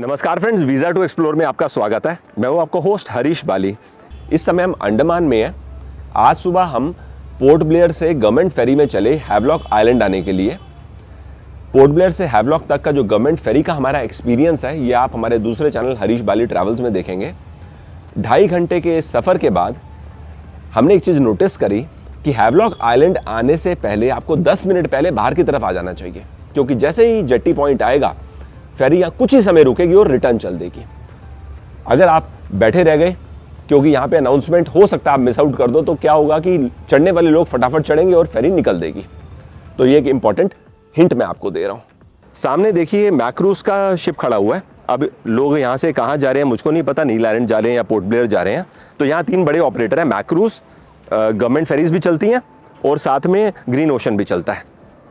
नमस्कार friends, visa to explore में आपका स्वागत है। मैं हूं आपका होस्ट हरीश बाली। इस समय हम अंडमान में हैं। आज सुबह हम पोर्ट ब्लेयर से गवर्नमेंट फेरी में चले हैवलॉक आइलैंड आने के लिए। पोर्ट ब्लेयर से हैवलॉक तक का जो गवर्नमेंट फेरी का हमारा एक्सपीरियंस है, ये आप हमारे दूसरे चैनल हरीश बाली ट्रैवल्स में देखेंगे। 2.5 घंटे के इस सफ़र के बाद हमने एक चीज़ नोटिस करी कि हैवलॉक आइलैंड आने से पहले आपको 10 मिनट पहले बाहर की तरफ आ जाना चाहिए, क्योंकि जैसे ही जेट्टी पॉइंट आएगा फेरी यहाँ कुछ ही समय रुकेगी और रिटर्न चल देगी। अगर आप बैठे रह गए, क्योंकि यहाँ पे अनाउंसमेंट हो सकता है आप मिस आउट कर दो, तो क्या होगा कि चढ़ने वाले लोग फटाफट चढ़ेंगे और फेरी निकल देगी। तो ये एक इंपॉर्टेंट हिंट मैं आपको दे रहा हूँ। सामने देखिए मैक्रूज का शिप खड़ा हुआ है। अब लोग यहाँ से कहाँ जा रहे हैं मुझको नहीं पता, नील आइलैंड जा रहे हैं या पोर्ट ब्लेयर जा रहे हैं। तो यहाँ 3 बड़े ऑपरेटर हैं, मैक्रूज, गवर्नमेंट फेरीज भी चलती हैं और साथ में ग्रीन ओशन भी चलता है,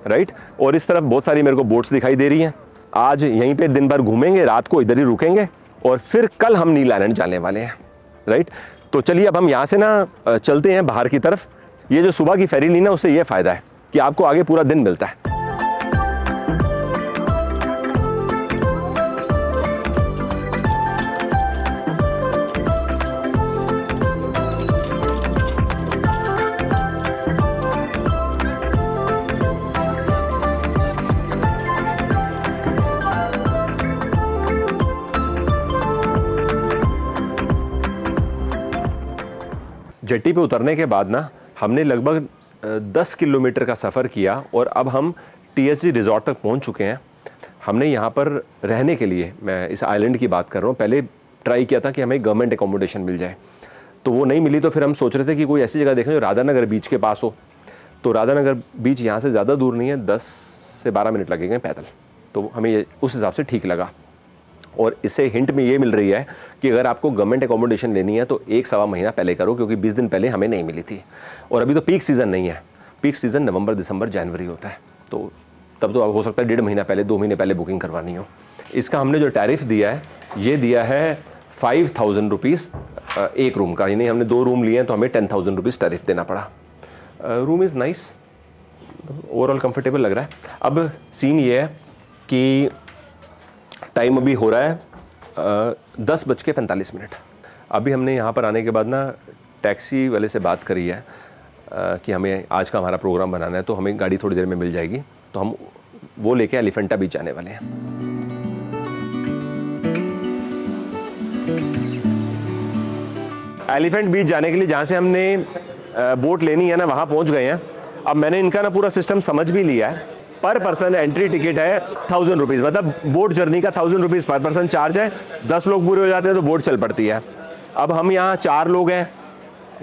राइट। और इस तरफ बहुत सारी मेरे को बोट्स दिखाई दे रही हैं। आज यहीं पे दिन भर घूमेंगे, रात को इधर ही रुकेंगे और फिर कल हम नील आइलैंड जाने वाले हैं, राइट। तो चलिए अब हम यहाँ से ना चलते हैं बाहर की तरफ। ये जो सुबह की फेरी ली ना, उससे ये फ़ायदा है कि आपको आगे पूरा दिन मिलता है। जेट्टी पे उतरने के बाद ना हमने लगभग 10 किलोमीटर का सफ़र किया और अब हम TS रिजॉर्ट तक पहुंच चुके हैं। हमने यहाँ पर रहने के लिए, मैं इस आइलैंड की बात कर रहा हूँ, पहले ट्राई किया था कि हमें गवर्नमेंट एकोमोडेशन मिल जाए, तो वो नहीं मिली। तो फिर हम सोच रहे थे कि कोई ऐसी जगह देखें जो राधानगर बीच के पास हो। तो राधानगर बीच यहाँ से ज़्यादा दूर नहीं है, 10 से 12 मिनट लगेंगे पैदल। तो हमें ये उस हिसाब से ठीक लगा। और इसे हिंट में ये मिल रही है कि अगर आपको गवर्नमेंट एकोमोडेशन लेनी है तो 1.25 महीना पहले करो, क्योंकि 20 दिन पहले हमें नहीं मिली थी। और अभी तो पीक सीज़न नहीं है, पीक सीज़न नवंबर, दिसंबर, जनवरी होता है। तो तब तो हो सकता है 1.5 महीना पहले, 2 महीने पहले बुकिंग करवानी हो। इसका हमने जो टैरिफ दिया है, ये दिया है 5000 रुपीज़ एक रूम का, यानी हमने 2 रूम लिए हैं तो हमें 10000 रुपीज़ टैरिफ देना पड़ा। Room is nice, overall comfortable लग रहा है। अब सीन ये है कि टाइम अभी हो रहा है 10:45। अभी हमने यहाँ पर आने के बाद ना टैक्सी वाले से बात करी है कि हमें आज का हमारा प्रोग्राम बनाना है, तो हमें गाड़ी थोड़ी देर में मिल जाएगी। तो हम वो लेके एलिफेंटा बीच जाने वाले हैं। एलिफेंट बीच जाने के लिए जहाँ से हमने बोट लेनी है ना, वहाँ पहुँच गए हैं। अब मैंने इनका ना पूरा सिस्टम समझ भी लिया है। पर पर्सन एंट्री टिकट है 1000 रुपीज़, मतलब बोट जर्नी का 1000 रुपीज़ पर पर्सन चार्ज है। 10 लोग पूरे हो जाते हैं तो बोट चल पड़ती है। अब हम यहाँ 4 लोग हैं,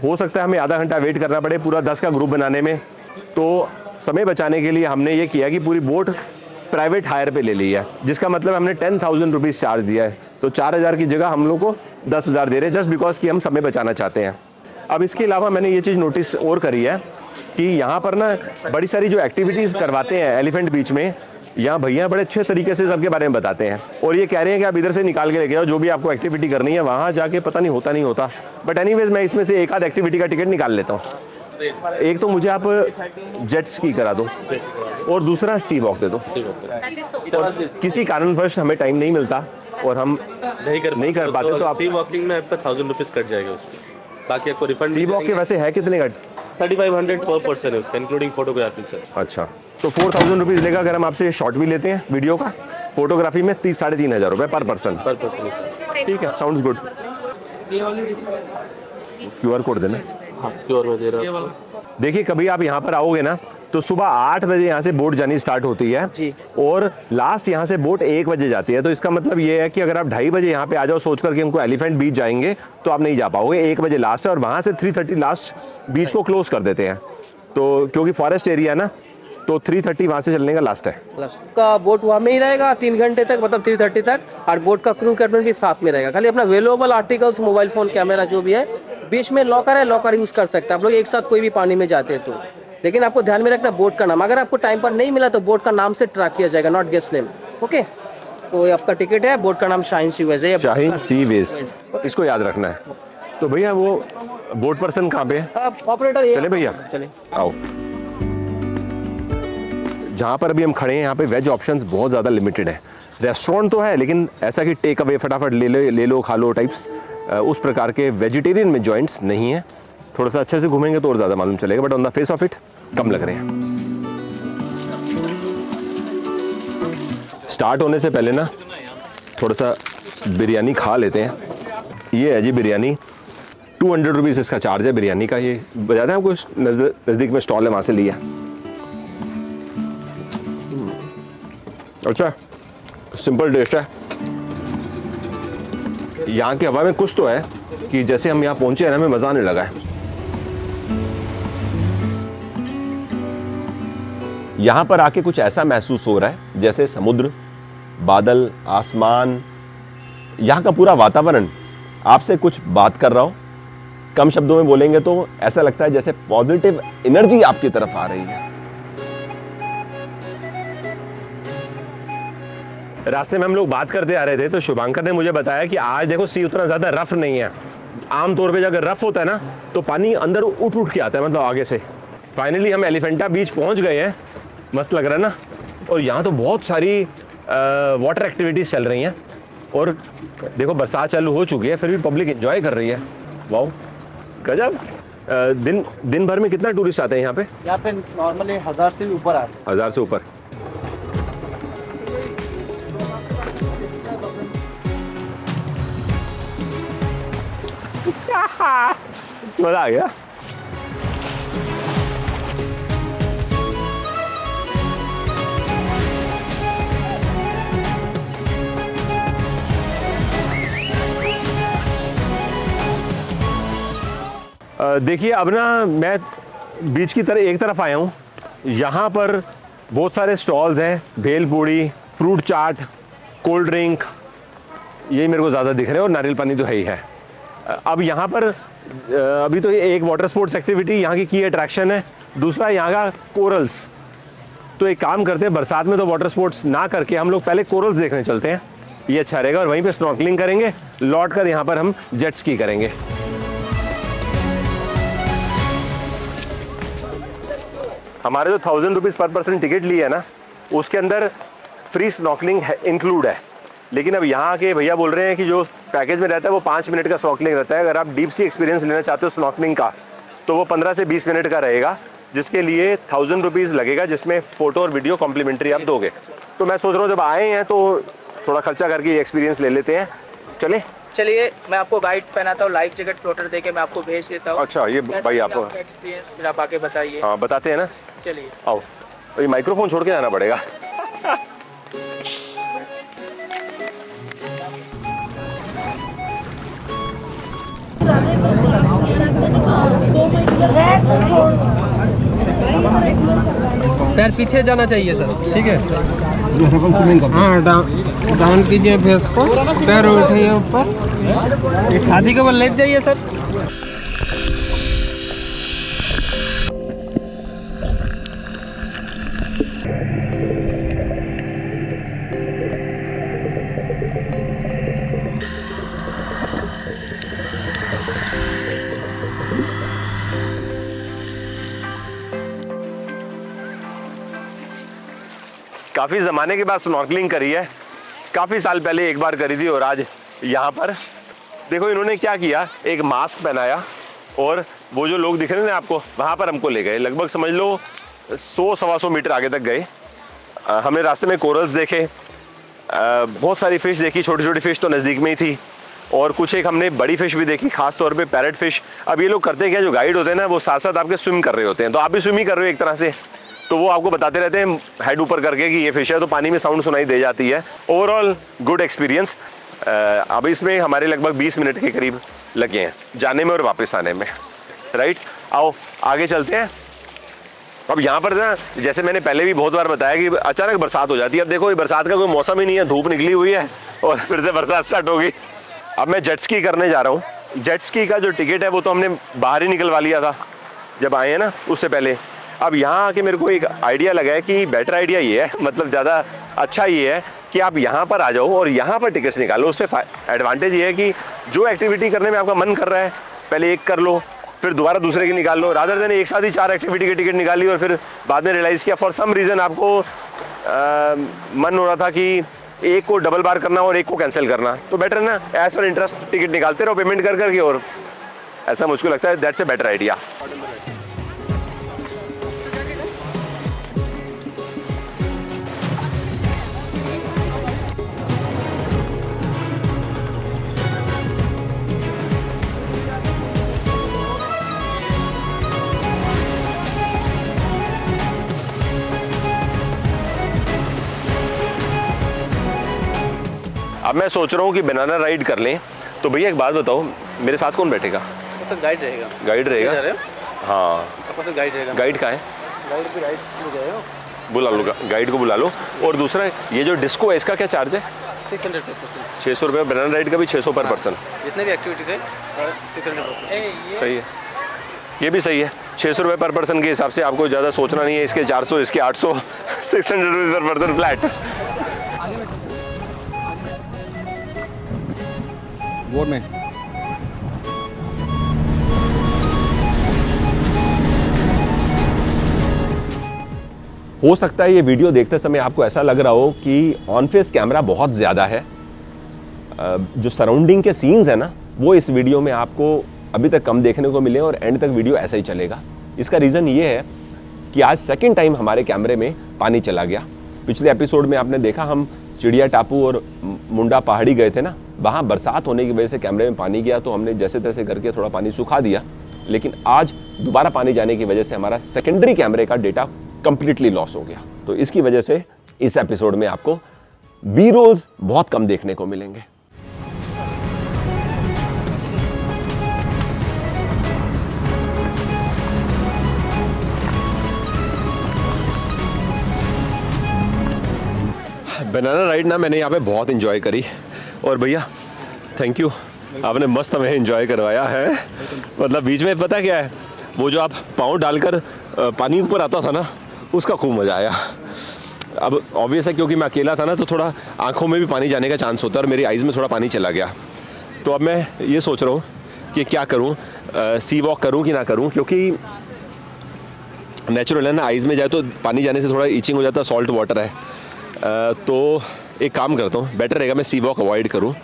हो सकता है हमें आधा घंटा वेट करना पड़े पूरा 10 का ग्रुप बनाने में। तो समय बचाने के लिए हमने ये किया कि पूरी बोट प्राइवेट हायर पे ले ली है, जिसका मतलब हमने 10000 रुपीज़ चार्ज दिया है। तो 4000 की जगह हम लोग को 10000 दे रहे हैं, जस्ट बिकॉज कि हम समय बचाना चाहते हैं। अब इसके अलावा मैंने ये चीज़ नोटिस और करी है कि यहाँ पर ना बड़ी सारी जो एक्टिविटीज़ करवाते हैं एलिफेंट बीच में, यहाँ भैया बड़े अच्छे तरीके से सबके बारे में बताते हैं। और ये कह रहे हैं कि आप इधर से निकाल के लेके जाओ जो भी आपको एक्टिविटी करनी है, वहाँ जाके पता नहीं होता नहीं होता। बट एनीवेज मैं इसमें से एक आध एक्टिविटी का टिकट निकाल लेता हूँ। एक तो मुझे आप जेट स्की करा दो और दूसरा सी वॉक दे दो। और किसी कारणवश हमें टाइम नहीं मिलता और हम नहीं कर पाते, तो आप सी वॉकिंग में आपका 1000 रुपीज़ कट जाएगा उसके, बाकी आपको रिफंड। सी वॉक के वैसे है कितने का? 3500 पर पर्सन है उसका, इंक्लूडिंग फोटोग्राफी सर। अच्छा, तो 4000 रुपीज़ लेगा अगर हम आपसे शॉट भी लेते हैं वीडियो का। फोटोग्राफी में 3500 रुपये पर पर्सन। ठीक है, साउंड्स गुड। QR कोड देना। हाँ, QR में दे रहा हूँ। देखिए, कभी आप यहाँ पर आओगे ना तो सुबह 8 बजे यहाँ से बोट जानी स्टार्ट होती है और लास्ट यहाँ से बोट 1 बजे जाती है। तो इसका मतलब ये है कि अगर आप 2:30 बजे यहाँ पे आ जाओ सोच करके हमको एलिफेंट बीच जाएंगे, तो आप नहीं जा पाओगे। 1 बजे लास्ट है और वहाँ से 3:30 लास्ट बीच को क्लोज कर देते हैं। तो क्योंकि फॉरेस्ट एरिया है ना, तो 3:30 वहाँ से चलने का लास्ट है। का बोट वहाँ में ही रहेगा 3 घंटे तक, मतलब 3:30 तक। और बोट का क्रू कैप्टन भी साथ में रहेगा। खाली अपना available articles, mobile phone, camera जो भी है। बीच में लॉकर है, लॉकर यूज़ कर सकते हैं आप लोग एक साथ कोई भी पानी में जाते हैं तो। लेकिन आपको ध्यान में रखना बोट का नाम, अगर आपको टाइम पर नहीं मिला तो बोट का नाम से ट्रैक किया जाएगा, नॉट गेस्ट नेम। ओके, तो आपका टिकट है, बोट का नाम शाहीन सीवेज है। शाहीन सीवेज, इसको याद रखना है। तो भैया वो बोट पर्सन कहाँ पे है? ऑपरेटर। चले भैया, चले आओ। जहाँ पर अभी हम खड़े हैं यहाँ पे वेज ऑप्शंस बहुत ज़्यादा लिमिटेड हैं। रेस्टोरेंट तो है लेकिन ऐसा कि टेक अवे फटाफट ले लो खा लो टाइप्स, उस प्रकार के वेजिटेरियन में जॉइंट्स नहीं है। थोड़ा सा अच्छे से घूमेंगे तो और ज़्यादा मालूम चलेगा, but on the face of it कम लग रहे हैं। स्टार्ट होने से पहले ना थोड़ा सा बिरयानी खा लेते हैं। ये है जी बिरयानी, 200 रुपीज़ इसका चार्ज है बिरयानी का। ये बता दें आपको नज़दीक में स्टॉल है, वहाँ से लिया। अच्छा सिंपल टेस्ट है। यहाँ की हवा में कुछ तो है कि जैसे हम यहाँ पहुँचे हैं ना, हमें मज़ा आने लगा है। यहाँ पर आके कुछ ऐसा महसूस हो रहा है जैसे समुद्र, बादल, आसमान, यहाँ का पूरा वातावरण आपसे कुछ बात कर रहा हो। कम शब्दों में बोलेंगे तो ऐसा लगता है जैसे पॉजिटिव एनर्जी आपकी तरफ आ रही है। रास्ते में हम लोग बात करते आ रहे थे तो शुभांकर ने मुझे बताया कि आज देखो सी उतना ज़्यादा रफ नहीं है। आमतौर पर अगर रफ होता है ना तो पानी अंदर उठ उठ के आता है, मतलब आगे से। फाइनली हम एलिफेंटा बीच पहुंच गए हैं, मस्त लग रहा है ना। और यहाँ तो बहुत सारी वाटर एक्टिविटीज़ चल रही हैं और देखो बरसात चालू हो चुकी है, फिर भी पब्लिक एंजॉय कर रही है। वाओ गजब। दिन भर में कितना टूरिस्ट आते हैं यहाँ पे? यहाँ पे नॉर्मली 1000 से ऊपर आते हैं। 1000 से ऊपर। मज़ा आ गया। देखिए अब ना मैं बीच की तरह एक तरफ आया हूँ। यहाँ पर बहुत सारे स्टॉल्स हैं, bhel puri, fruit chaat, cold drink, यही मेरे को ज़्यादा दिख रहे हैं। और नारियल पानी तो है ही है। अब यहाँ पर अभी तो एक वाटर स्पोर्ट्स एक्टिविटी यहाँ की अट्रैक्शन है, दूसरा यहाँ का कोरल्स। तो एक काम करते हैं, बरसात में तो वाटर स्पोर्ट्स ना करके हम लोग पहले कोरल्स देखने चलते हैं, ये अच्छा रहेगा। और वहीं पर स्नॉर्कलिंग करेंगे, लौट कर यहाँ पर हम जेट स्की करेंगे। हमारे जो 1000 रुपीज़ पर पर्सन टिकट ली है ना, उसके अंदर फ्री स्नॉर्कलिंग इंक्लूड है। लेकिन अब यहाँ के भैया बोल रहे हैं कि जो पैकेज में रहता है वो 5 मिनट का स्नॉर्कलिंग रहता है। अगर आप डीप सी एक्सपीरियंस लेना चाहते हो स्नॉर्कलिंग का तो वो 15 से 20 मिनट का रहेगा, जिसके लिए 1000 रुपीज़ लगेगा, जिसमें फ़ोटो और वीडियो कॉम्प्लीमेंट्री आप दोगे। तो मैं सोच रहा हूँ जब आए हैं तो थोड़ा खर्चा करके एक्सपीरियंस ले लेते हैं। चलिए मैं आपको गाइड पहनाता हूँ, लाइफ जैकेट फ्लोटर देके मैं आपको भेज देता हूँ। अच्छा ये भाई आपको एक्सपीरियंस फिर आप आगे बताइए। हाँ बताते हैं ना, चलिए आओ। ये माइक्रोफोन छोड़ के जाना पड़ेगा। पैर पीछे जाना चाहिए सर, ठीक है? हाँ डाउन कीजिए फेस को, पैर उठाइए ऊपर, शादी के बाद लेट जाइए सर। काफ़ी ज़माने के बाद स्नॉर्कलिंग करी है, काफ़ी साल पहले एक बार करी थी। और आज यहाँ पर देखो इन्होंने क्या किया, एक मास्क पहनाया और वो जो लोग दिख रहे हैं ना आपको, वहाँ पर हमको ले गए। लगभग समझ लो 100-125 मीटर आगे तक गए। हमने रास्ते में कोरल्स देखे, बहुत सारी फ़िश देखी, छोटी छोटी फ़िश तो नज़दीक में ही थी, और कुछ एक हमने बड़ी फ़िश भी देखी, खास तौर पे पैरेट फ़िश। अब ये लोग करते क्या, जो गाइड होते हैं ना वो साथ साथ आपके स्विम कर रहे होते हैं, तो आप भी स्विम ही कर रहे हो एक तरह से, तो वो आपको बताते रहते हैं हेड ऊपर करके कि ये फिश है, तो पानी में साउंड सुनाई दे जाती है। Overall good experience. अब इसमें हमारे लगभग 20 मिनट के करीब लगे हैं जाने में और वापस आने में, राइट। आओ आगे चलते हैं। अब यहाँ पर ना जैसे मैंने पहले भी बहुत बार बताया कि अचानक बरसात हो जाती है। अब देखो ये बरसात का कोई मौसम ही नहीं है, धूप निकली हुई है और फिर से बरसात स्टार्ट हो गई। अब मैं जेट स्की करने जा रहा हूँ। जेट स्की का जो टिकट है वो तो हमने बाहर ही निकलवा लिया था जब आए हैं ना, उससे पहले। अब यहाँ आके मेरे को एक आइडिया लगा है कि बेटर आइडिया ये है, मतलब ज़्यादा अच्छा ये है कि आप यहाँ पर आ जाओ और यहाँ पर टिकट्स निकालो। उससे एडवांटेज ये है कि जो एक्टिविटी करने में आपका मन कर रहा है पहले एक कर लो, फिर दोबारा दूसरे की निकाल लो, रादर देन एक साथ ही चार एक्टिविटी की टिकट निकाली और फिर बाद में रियलाइज़ किया फॉर सम रीज़न आपको मन हो रहा था कि एक को डबल बार करना और एक को कैंसिल करना, तो बेटर ना एज पर इंटरेस्ट टिकट निकालते रहो पेमेंट कर करके, और ऐसा मुझको लगता है दैट्स ए बेटर आइडिया। अब मैं सोच रहा हूँ कि बनाना राइड कर लें, तो भैया एक बात बताओ मेरे साथ कौन बैठेगा? तो गाइड रहेगा। गाइड रहेगा? हाँ। तो गाइड रहेगा। गाइड कहाँ है? गाइड बुला लो, गाइड को बुला लो। और दूसरा ये जो डिस्को है इसका क्या चार्ज है? 600 रुपये। बनाना राइड का भी 600 पर पर्सन। जितने भी एक्टिविटीज है 600। सही है, ये भी सही है। 600 रुपये पर पर्सन के हिसाब से आपको ज़्यादा सोचना नहीं है, इसके 400 इसके 800, 600 रुपये पर पर्सन फ्लैट। में हो सकता है ये वीडियो देखते समय आपको ऐसा लग रहा हो कि ऑन फेस कैमरा बहुत ज़्यादा है, जो सराउंडिंग के सीन्स है ना वो इस वीडियो में आपको अभी तक कम देखने को मिले और एंड तक वीडियो ऐसा ही चलेगा। इसका रीज़न ये है कि आज सेकंड टाइम हमारे कैमरे में पानी चला गया। पिछले एपिसोड में आपने देखा हम चिड़िया टापू और मुंडा पहाड़ी गए थे ना, वहाँ बरसात होने की वजह से कैमरे में पानी गया, तो हमने जैसे तैसे करके थोड़ा पानी सुखा दिया। लेकिन आज दोबारा पानी जाने की वजह से हमारा सेकेंडरी कैमरे का डेटा कंप्लीटली लॉस हो गया, तो इसकी वजह से इस एपिसोड में आपको बी रोल्स बहुत कम देखने को मिलेंगे। बनाना राइड ना मैंने यहाँ पे बहुत एंजॉय करी, और भैया थैंक यू, आपने मस्त हमें एंजॉय करवाया है। मतलब बीच में पता क्या है, वो जो आप पाँव डालकर पानी ऊपर आता था ना, उसका खूब मज़ा आया। अब ऑब्वियस है क्योंकि मैं अकेला था ना, तो थोड़ा आंखों में भी पानी जाने का चांस होता है और मेरी आइज़ में थोड़ा पानी चला गया। तो अब मैं ये सोच रहा हूँ कि क्या करूँ, सी वॉक करूँ कि ना करूँ, क्योंकि नेचुरल है ना, आइज़ में जाए तो पानी जाने से थोड़ा ईचिंग हो जाता है, सॉल्ट वाटर है। तो एक काम करता हूँ, बेटर रहेगा मैं सी वॉक अवॉइड करूँ।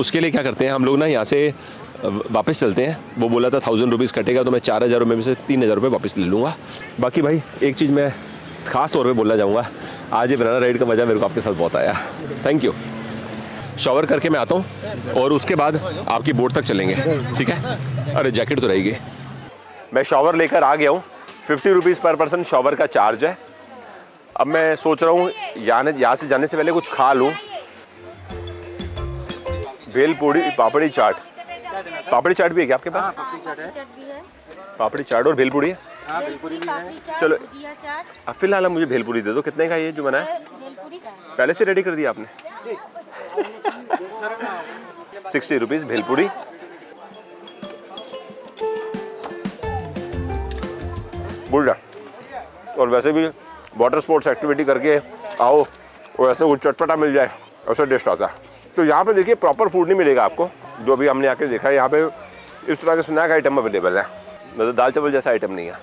उसके लिए क्या करते हैं हम लोग ना, यहाँ से वापस चलते हैं। वो बोला था 1000 रुपीज़ कटेगा, तो मैं 4000 रुपये में से 3000 रुपये वापस ले लूँगा। बाकी भाई एक चीज़ मैं ख़ास तौर पे बोलना चाहूँगा, आज ये बनाना राइड का मज़ा मेरे को आपके साथ बहुत आया। Thank you. शॉवर करके मैं आता हूँ और उसके बाद आपकी बोट तक चलेंगे, ठीक है? अरे जैकेट तो रहेगी। मैं शॉवर लेकर आ गया हूँ। 50 रुपीज़ पर पर्सन शॉवर का चार्ज है। अब मैं सोच रहा हूँ यहाँ से जाने से पहले कुछ खा लूँ। भेलपूरी, पापड़ी चाट। पापड़ी चाट भी है क्या आपके पास? पापड़ी चाट और भेलपूरी है? चलो अब फिलहाल मुझे भेलपूरी दे दो। कितने का ये जो बनाया? पहले से रेडी कर दिया आपने? 60 रुपीज़ भेलपूरी। बुरा, और वैसे भी वाटर स्पोर्ट्स एक्टिविटी करके आओ और ऐसे कुछ चटपटा मिल जाए, ऐसा टेस्ट आता है। तो यहाँ पे देखिए प्रॉपर फूड नहीं मिलेगा आपको, जो भी हमने आके देखा है यहाँ पे इस तरह के स्नैक आइटम अवेलेबल है, मतलब दाल चावल जैसा आइटम नहीं है।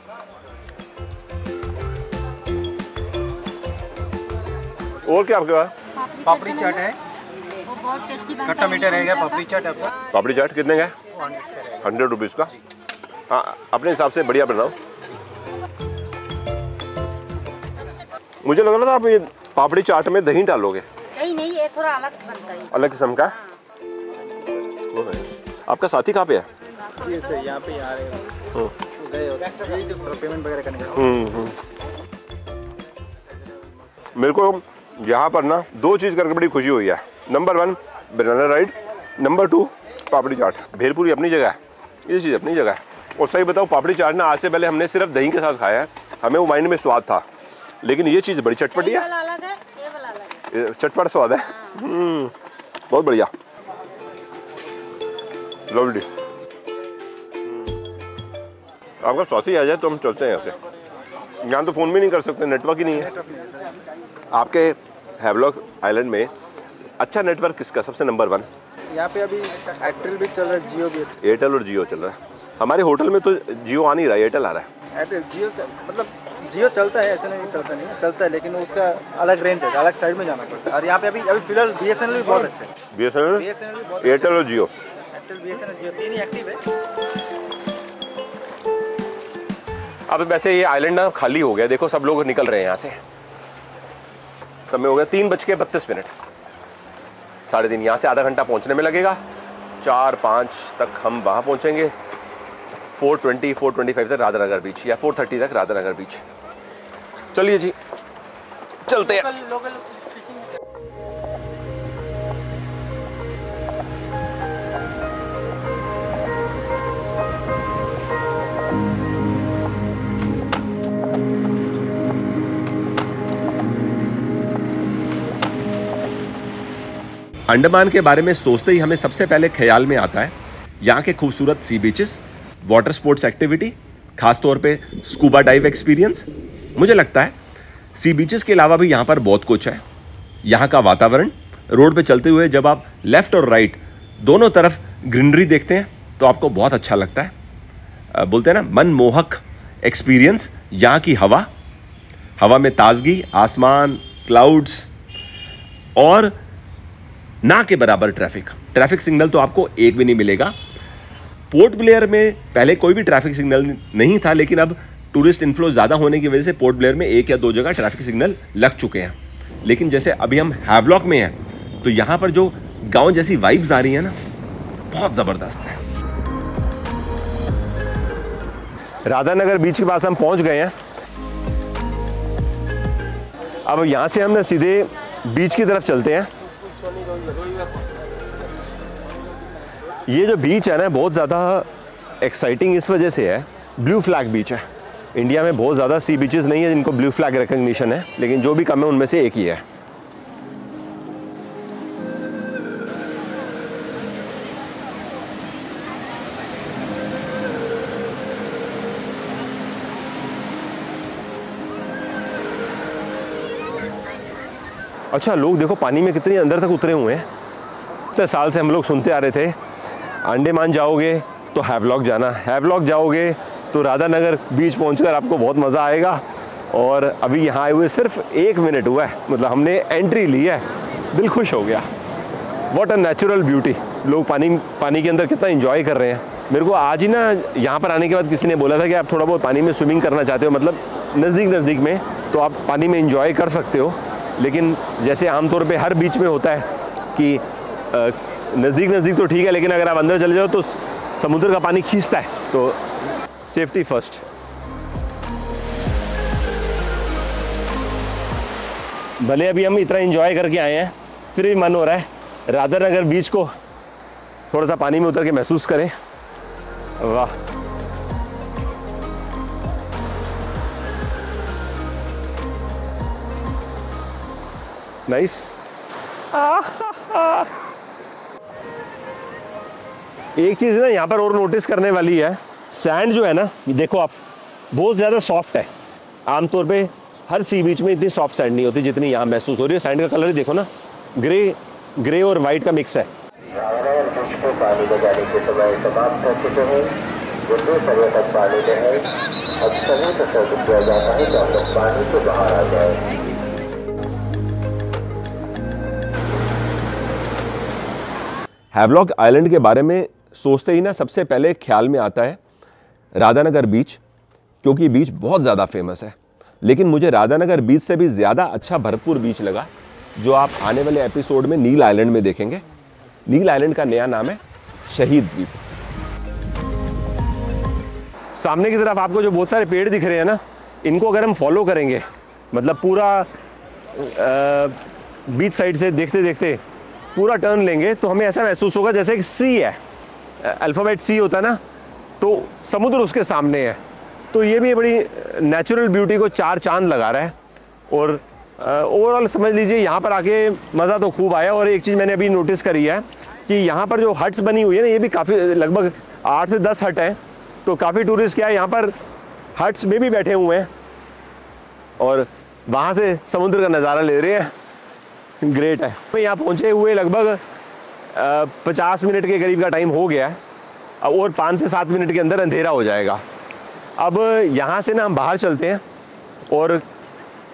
और क्या आपके पास? पापड़ी चाट है, खट्टा मीठा रहेगा। पापड़ी चाट आपका? पापड़ी चाट कितने का है? 100 रुपीज़ का। हाँ, अपने हिसाब से बढ़िया बनाओ। मुझे लग रहा था आप ये पापड़ी चाट में दही डालोगे। नहीं, ये थोड़ा अलग बनता है, अलग किस्म का। आपका साथी कहाँ पे है? जी सर, यहाँ पे आ रहे हो। पेमेंट वगैरह करने का मेरे को यहाँ पर ना दो चीज़ करके बड़ी खुशी हुई है। Number 1 banana ride, number 2 papdi chaat. Bhelpuri अपनी जगह है, ये चीज़ अपनी जगह है। और सही बताओ पापड़ी चाट ना आज से पहले हमने सिर्फ दही के साथ खाया है, हमें वो माइंड में स्वाद था, लेकिन ये चीज़ बड़ी चटपटी है, चटपट स्वाद है। बहुत बढ़िया, लवली। आपका सॉसी आ जाए तो हम चलते हैं यहाँ से। यहाँ तो फ़ोन भी नहीं कर सकते, नेटवर्क ही नहीं है। आपके हैवलॉक आइलैंड में अच्छा नेटवर्क किसका सबसे नंबर 1? यहाँ पे अभी एयरटेल भी चल रहा है, जियो भी। एयरटेल और जियो चल रहा है हमारे होटल में, तो जियो आ नहीं रहा है, एयरटेल आ रहा है। एयरटेल जियो मतलब जियो चलता है, ऐसे नहीं चलता नहीं, चलता है, लेकिन उसका अलग रेंज है, अलग साइड में जाना पड़ता है। और यहाँ पे अभी अभी फिलहाल BSNL भी बहुत अच्छा है। BSNL एयरटेल और जियो, एयरटेल BSNL जियो तीन ही एक्टिव है। अब वैसे ये आइलैंड ना खाली हो गया, देखो सब लोग निकल रहे हैं यहाँ से। समय हो गया 3:32। साढ़े 3 यहाँ से आधा घंटा पहुँचने में लगेगा, 4-5 तक हम वहाँ पहुँचेंगे। 4:20, 4:25 तक राधानगर बीच या 4:30 तक राधानगर बीच। चलिए जी चलते हैं। अंडमान के बारे में सोचते ही हमें सबसे पहले ख्याल में आता है यहाँ के खूबसूरत सी बीचेस, वाटर स्पोर्ट्स एक्टिविटी, खासतौर पे स्कूबा डाइव एक्सपीरियंस। मुझे लगता है सी बीचेस के अलावा भी यहाँ पर बहुत कुछ है। यहाँ का वातावरण, रोड पे चलते हुए जब आप लेफ्ट और राइट दोनों तरफ ग्रीनरी देखते हैं तो आपको बहुत अच्छा लगता है। बोलते हैं ना मनमोहक एक्सपीरियंस। यहाँ की हवा, हवा में ताजगी, आसमान, क्लाउड्स और ना के बराबर ट्रैफिक। ट्रैफिक सिग्नल तो आपको एक भी नहीं मिलेगा। पोर्ट ब्लेयर में पहले कोई भी ट्रैफिक सिग्नल नहीं था, लेकिन अब टूरिस्ट इन्फ्लो ज़्यादा होने की वजह से पोर्ट ब्लेयर में 1 या 2 जगह ट्रैफिक सिग्नल लग चुके हैं। लेकिन जैसे अभी हम हैवलॉक में हैं तो यहाँ पर जो गांव जैसी वाइब्स आ रही है ना, बहुत ज़बरदस्त है। राधानगर बीच के पास हम पहुँच गए हैं। अब यहाँ से हम सीधे बीच की तरफ चलते हैं। ये जो बीच है ना, बहुत ज़्यादा एक्साइटिंग इस वजह से है, ब्लू फ्लैग बीच है। इंडिया में बहुत ज़्यादा सी बीचेस नहीं है जिनको ब्लू फ्लैग रिकग्निशन है, लेकिन जो भी कम है उनमें से एक ही है। अच्छा, लोग देखो पानी में कितने अंदर तक उतरे हुए हैं। इतने साल से हम लोग सुनते आ रहे थे, अंडेमान जाओगे तो हैवलॉक जाना, हैवलॉक जाओगे तो राधानगर बीच पहुंचकर आपको बहुत मज़ा आएगा। और अभी यहाँ आए हुए सिर्फ 1 मिनट हुआ है, मतलब हमने एंट्री ली है। दिल खुश हो गया। What a natural beauty. लोग पानी के अंदर कितना एंजॉय कर रहे हैं। मेरे को आज ही ना यहाँ पर आने के बाद किसी ने बोला था कि आप थोड़ा बहुत पानी में स्विमिंग करना चाहते हो, मतलब नज़दीक में, तो आप पानी में एंजॉय कर सकते हो। लेकिन जैसे आमतौर पर हर बीच में होता है कि नज़दीक तो ठीक है, लेकिन अगर आप अंदर चले जाओ तो समुद्र का पानी खींचता है, तो सेफ्टी फर्स्ट। भले अभी हम इतना एंजॉय करके आए हैं, फिर भी मन हो रहा है राधानगर बीच को थोड़ा सा पानी में उतर के महसूस करें। वाह, नाइस। एक चीज़ ना यहाँ पर और नोटिस करने वाली है, सैंड जो है ना, देखो आप, बहुत ज़्यादा सॉफ्ट है। आमतौर पे हर सी बीच में इतनी सॉफ्ट सैंड नहीं होती जितनी यहाँ महसूस हो रही है। सैंड का कलर ही देखो ना, ग्रे और वाइट का मिक्स है। हैवलॉक आइलैंड के बारे में सोचते ही ना सबसे पहले ख्याल में आता है राधानगर बीच, क्योंकि बीच बहुत ज़्यादा फेमस है। लेकिन मुझे राधानगर बीच से भी ज़्यादा अच्छा भरतपुर बीच लगा, जो आप आने वाले एपिसोड में नील आइलैंड में देखेंगे। नील आइलैंड का नया नाम है शहीद द्वीप। सामने की तरफ आपको जो बहुत सारे पेड़ दिख रहे हैं ना, इनको अगर हम फॉलो करेंगे, मतलब पूरा बीच साइड से देखते देखते पूरा टर्न लेंगे, तो हमें ऐसा महसूस होगा जैसे एक सी है, अल्फ़ाबेट सी होता ना, तो समुद्र उसके सामने है। तो ये भी बड़ी नेचुरल ब्यूटी को 4 चांद लगा रहा है। और ओवरऑल समझ लीजिए यहाँ पर आके मज़ा तो खूब आया। और एक चीज़ मैंने अभी नोटिस करी है कि यहाँ पर जो हट्स बनी हुई है ना, ये भी काफ़ी, लगभग 8 से 10 हट हैं। तो काफ़ी टूरिस्ट क्या है यहाँ पर हट्स में भी बैठे हुए हैं और वहाँ से समुद्र का नज़ारा ले रहे हैं। ग्रेट है। यहाँ पहुँचे हुए लगभग 50 मिनट के करीब का टाइम हो गया है और 5 से 7 मिनट के अंदर अंधेरा हो जाएगा। अब यहाँ से ना हम बाहर चलते हैं और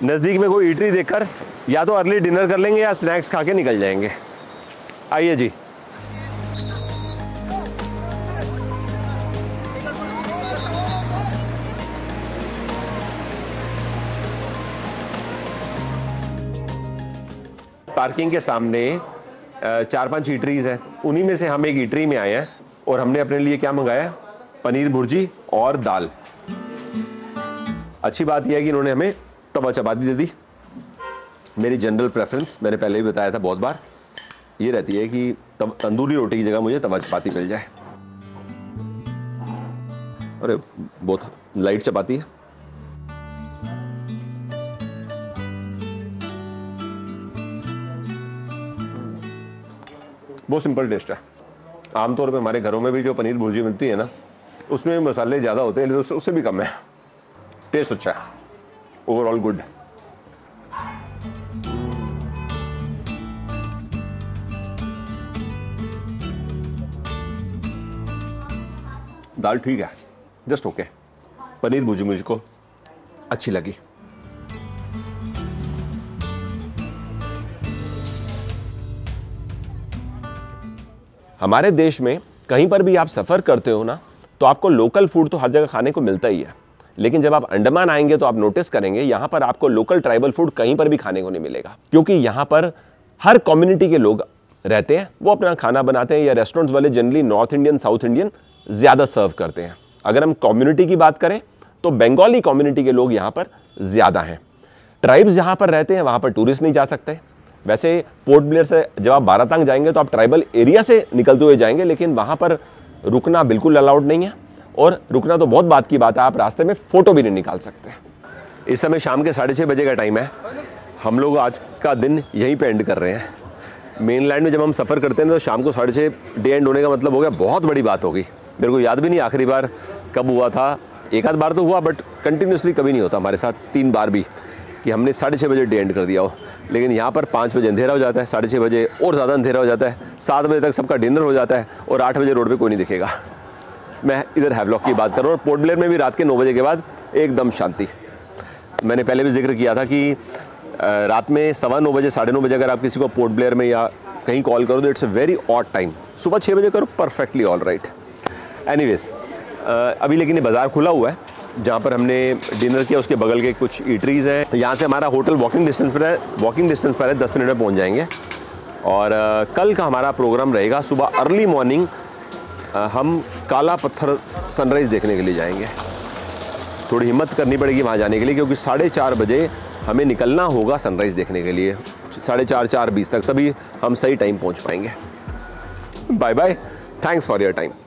नज़दीक में कोई ईटरी देखकर या तो अर्ली डिनर कर लेंगे या स्नैक्स खा के निकल जाएंगे। आइए जी। पार्किंग के सामने 4-5 ईटरीज हैं, उन्हीं में से हम एक ईटरी में आए हैं और हमने अपने लिए क्या मंगाया, पनीर भुर्जी और दाल। अच्छी बात यह है कि इन्होंने हमें तवा चपाती दे दी। मेरी जनरल प्रेफरेंस, मैंने पहले भी बताया था बहुत बार, ये रहती है कि तंदूरी रोटी की जगह मुझे तवा चपाती मिल जाए। अरे बहुत लाइट चपाती है। बहुत सिंपल टेस्ट है। आमतौर पे हमारे घरों में भी जो पनीर भुर्जी मिलती है ना, उसमें मसाले ज़्यादा होते हैं, लेकिन उससे भी कम है। टेस्ट अच्छा है, ओवरऑल गुड। दाल ठीक है, जस्ट ओके। पनीर भुर्जी मुझको अच्छी लगी। हमारे देश में कहीं पर भी आप सफ़र करते हो ना, तो आपको लोकल फूड तो हर जगह खाने को मिलता ही है, लेकिन जब आप अंडमान आएंगे तो आप नोटिस करेंगे यहाँ पर आपको लोकल ट्राइबल फूड कहीं पर भी खाने को नहीं मिलेगा, क्योंकि यहाँ पर हर कम्युनिटी के लोग रहते हैं, वो अपना खाना बनाते हैं, या रेस्टोरेंट्स वाले generally north Indian south Indian ज़्यादा सर्व करते हैं। अगर हम कम्युनिटी की बात करें तो बंगाली कम्युनिटी के लोग यहाँ पर ज़्यादा हैं। ट्राइब्स जहाँ पर रहते हैं वहाँ पर टूरिस्ट नहीं जा सकते। वैसे पोर्ट ब्लेयर से जब आप बारातांग जाएंगे तो आप ट्राइबल एरिया से निकलते हुए जाएंगे, लेकिन वहाँ पर रुकना बिल्कुल अलाउड नहीं है, और रुकना तो बहुत बात की बात है, आप रास्ते में फ़ोटो भी नहीं निकाल सकते। इस समय शाम के 6:30 बजे का टाइम है। हम लोग आज का दिन यहीं पे एंड कर रहे हैं। मेनलैंड में जब हम सफ़र करते हैं तो शाम को 6:30 डे एंड होने का मतलब हो गया बहुत बड़ी बात होगी। मेरे को याद भी नहीं आखिरी बार कब हुआ था, एक आध बार तो हुआ बट कंटिन्यूसली कभी नहीं होता हमारे साथ, 3 बार भी, कि हमने 6:30 बजे डे एंड कर दिया हो। लेकिन यहाँ पर 5 बजे अंधेरा हो जाता है, 6:30 बजे और ज़्यादा अंधेरा हो जाता है, 7 बजे तक सबका डिनर हो जाता है और 8 बजे रोड पे कोई नहीं दिखेगा। मैं इधर हैवलॉक की बात कर रहा हूँ, और पोर्ट ब्लेयर में भी रात के 9 बजे के बाद एकदम शांति। मैंने पहले भी जिक्र किया था कि रात में 9:15 बजे 9:30 बजे अगर आप किसी को पोर्ट ब्लेयर में या कहीं कॉल करो तो it's a very odd time. सुबह 6 बजे करो, परफेक्टली ऑल राइट। एनीवेज, अभी लेकिन ये बाज़ार खुला हुआ है जहाँ पर हमने डिनर किया, उसके बगल के कुछ ईटरीज़ हैं। यहाँ से हमारा होटल वॉकिंग डिस्टेंस पर है, 10 मिनट में पहुँच जाएंगे। और कल का हमारा प्रोग्राम रहेगा, सुबह अर्ली मॉर्निंग हम काला पत्थर सनराइज़ देखने के लिए जाएंगे। थोड़ी हिम्मत करनी पड़ेगी वहाँ जाने के लिए, क्योंकि 4:30 बजे हमें निकलना होगा सनराइज़ देखने के लिए, 4:30 4:20 तक, तभी हम सही टाइम पहुँच पाएंगे। Bye bye, thanks for your time.